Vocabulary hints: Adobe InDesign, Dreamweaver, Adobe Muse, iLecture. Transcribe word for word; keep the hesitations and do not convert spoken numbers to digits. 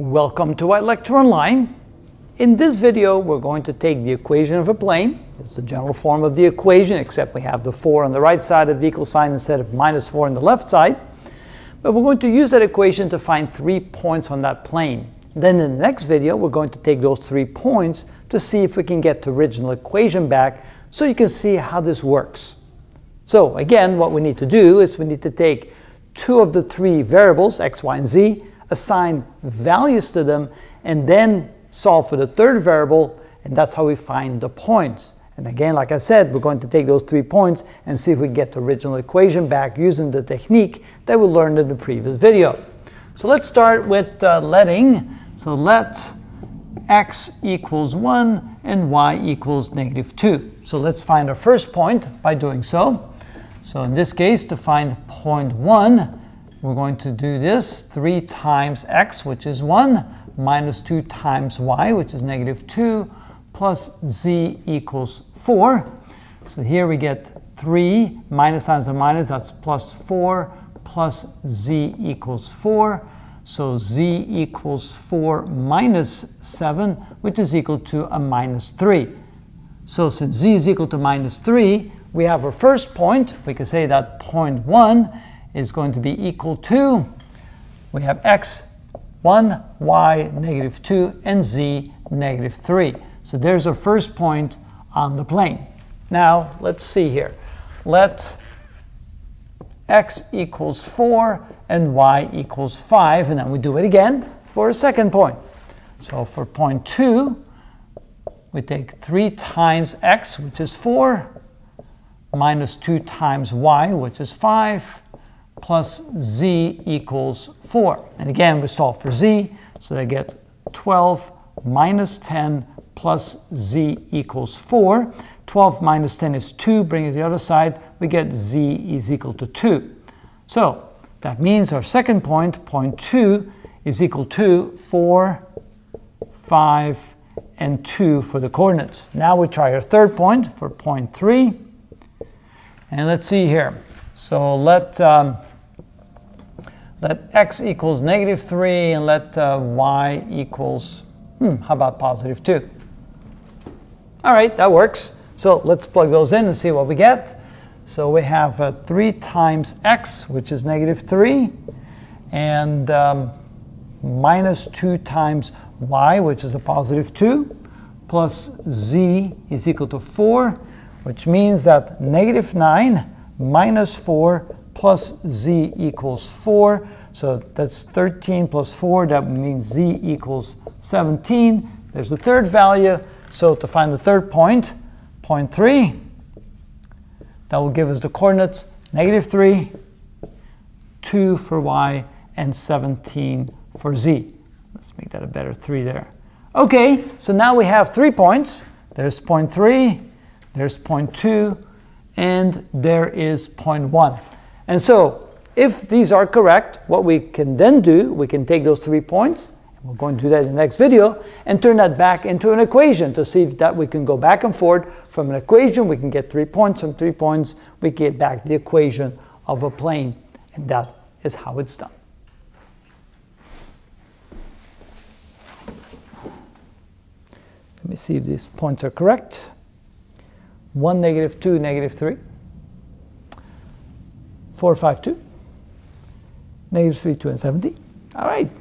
Welcome to iLecture Online. In this video, we're going to take the equation of a plane. It's the general form of the equation, except we have the four on the right side of the equal sign instead of minus four on the left side. But we're going to use that equation to find three points on that plane. Then in the next video, we're going to take those three points to see if we can get the original equation back, so you can see how this works. So again, what we need to do is we need to take two of the three variables, x, y, and z, assign values to them, and then solve for the third variable, and that's how we find the points. And again, like I said, we're going to take those three points and see if we can get the original equation back using the technique that we learned in the previous video. So let's start with uh, letting. So let x equals one and y equals negative two. So let's find our first point by doing so. So in this case, to find point one, we're going to do this three times x, which is one, minus two times y, which is negative two, plus z equals four. So here we get three, minus times a minus, that's plus four, plus z equals four. So z equals four minus seven, which is equal to a minus three. So since z is equal to minus three, we have our first point. We can say that point one is going to be equal to, we have x one, y negative two, and z negative three. So there's our first point on the plane. Now let's see here. Let x equals four and y equals five, and then we do it again for a second point. So for point two, we take three times x, which is four, minus two times y, which is five, plus z equals four. And again, we solve for z, so they get twelve minus ten plus z equals four. twelve minus ten is two, bring it to the other side, we get z is equal to two. So that means our second point, point two, is equal to four, five, and two for the coordinates. Now we try our third point for point three, and let's see here. So let um, let x equals negative three, and let uh, y equals, hmm, how about positive two? All right, that works. So let's plug those in and see what we get. So we have uh, three times x, which is negative three, and um, minus two times y, which is a positive two, plus z is equal to four, which means that negative nine minus four plus z equals four. So that's thirteen plus four, that means z equals seventeen. There's the third value. So to find the third point, point three, that will give us the coordinates negative three, two for y, and seventeen for z. Let's make that a better three there. Okay, so now we have three points. There's point three, there's point two, and there is point one. And so if these are correct, what we can then do, we can take those three points, and we're going to do that in the next video, and turn that back into an equation to see if that we can go back and forth. From an equation, we can get three points. From three points, we get back the equation of a plane. And that is how it's done. Let me see if these points are correct. one, negative two, negative three, four, five, two, negative three, two, and seventeen. All right,